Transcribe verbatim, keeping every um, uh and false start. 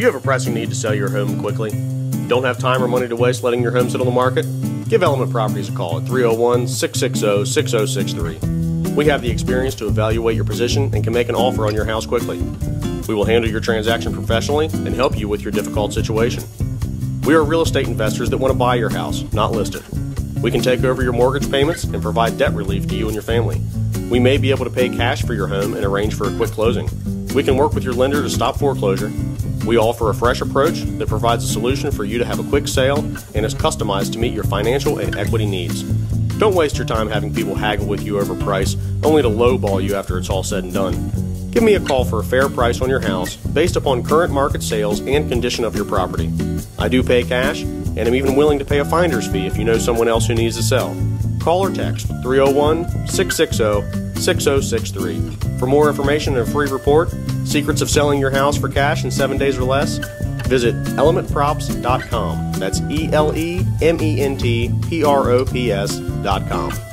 Do you have a pressing need to sell your home quickly? Don't have time or money to waste letting your home sit on the market? Give Element Properties a call at three oh one, six six zero, six zero six three. We have the experience to evaluate your position and can make an offer on your house quickly. We will handle your transaction professionally and help you with your difficult situation. We are real estate investors that want to buy your house, not list it. We can take over your mortgage payments and provide debt relief to you and your family. We may be able to pay cash for your home and arrange for a quick closing. We can work with your lender to stop foreclosure. We offer a fresh approach that provides a solution for you to have a quick sale and is customized to meet your financial and equity needs. Don't waste your time having people haggle with you over price, only to lowball you after it's all said and done. Give me a call for a fair price on your house based upon current market sales and condition of your property. I do pay cash, and I'm even willing to pay a finder's fee if you know someone else who needs to sell. Call or text three oh one, six six zero, six zero six three. For more information and a free report, secrets of selling your house for cash in seven days or less, visit element props dot com. That's E L E M E N T P R O P S dot com.